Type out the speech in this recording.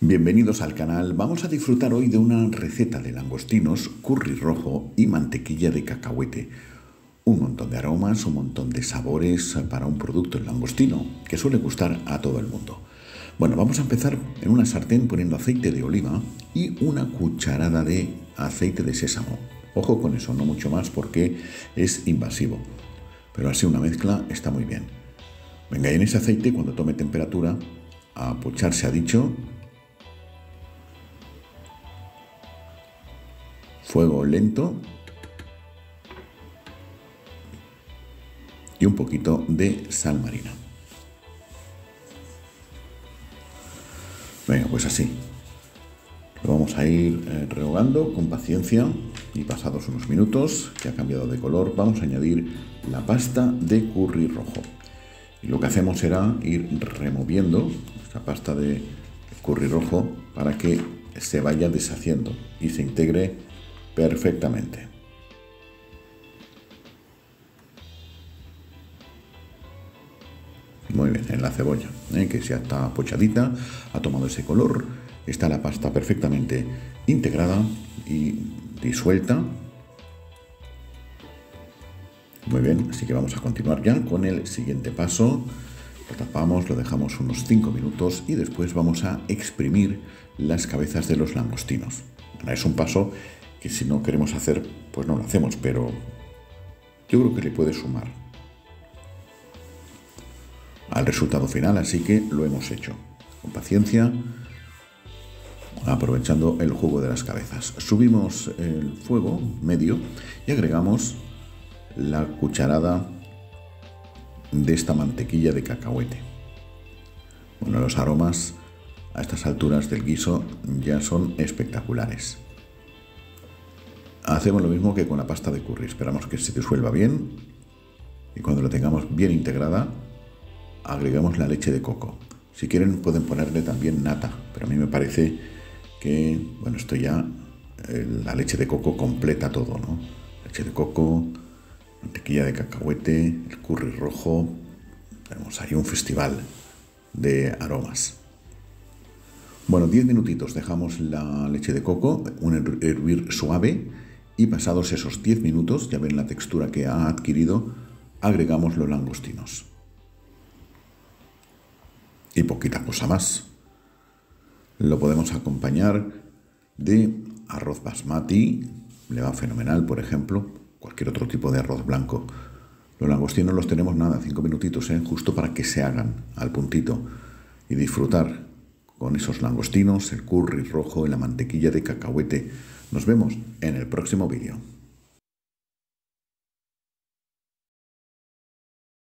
Bienvenidos al canal. Vamos a disfrutar hoy de una receta de langostinos, curry rojo y mantequilla de cacahuete. Un montón de aromas, un montón de sabores para un producto, el langostino, que suele gustar a todo el mundo. Bueno, vamos a empezar en una sartén poniendo aceite de oliva y una cucharada de aceite de sésamo. Ojo con eso, no mucho más porque es invasivo. Pero así una mezcla está muy bien. Venga, y en ese aceite, cuando tome temperatura, a pochar se ha dicho. Fuego lento y un poquito de sal marina. Venga, pues así. Lo vamos a ir rehogando con paciencia y pasados unos minutos, que ha cambiado de color, vamos a añadir la pasta de curry rojo. Y lo que hacemos será ir removiendo esta pasta de curry rojo para que se vaya deshaciendo y se integre perfectamente. Muy bien, en la cebolla, que ya está pochadita, ha tomado ese color, está la pasta perfectamente integrada y disuelta. Muy bien, así que vamos a continuar ya con el siguiente paso. Lo tapamos, lo dejamos unos 5 minutos y después vamos a exprimir las cabezas de los langostinos. Ahora es un paso que si no queremos hacer, pues no lo hacemos, pero yo creo que le puede sumar al resultado final, así que lo hemos hecho con paciencia, aprovechando el jugo de las cabezas. Subimos el fuego medio y agregamos la cucharada de esta mantequilla de cacahuete. Bueno, los aromas a estas alturas del guiso ya son espectaculares. Hacemos lo mismo que con la pasta de curry, esperamos que se disuelva bien y cuando la tengamos bien integrada agregamos la leche de coco. Si quieren pueden ponerle también nata, pero a mí me parece que, bueno, esto ya, la leche de coco completa todo, ¿no? Leche de coco, mantequilla de cacahuete, el curry rojo, tenemos ahí un festival de aromas. Bueno, 10 minutitos dejamos la leche de coco, un hervir suave. Y pasados esos 10 minutos, ya ven la textura que ha adquirido, agregamos los langostinos. Y poquita cosa más. Lo podemos acompañar de arroz basmati, le va fenomenal, por ejemplo, cualquier otro tipo de arroz blanco. Los langostinos los tenemos nada, 5 minutitos, justo para que se hagan al puntito y disfrutar con esos langostinos, el curry rojo y la mantequilla de cacahuete. Nos vemos en el próximo vídeo.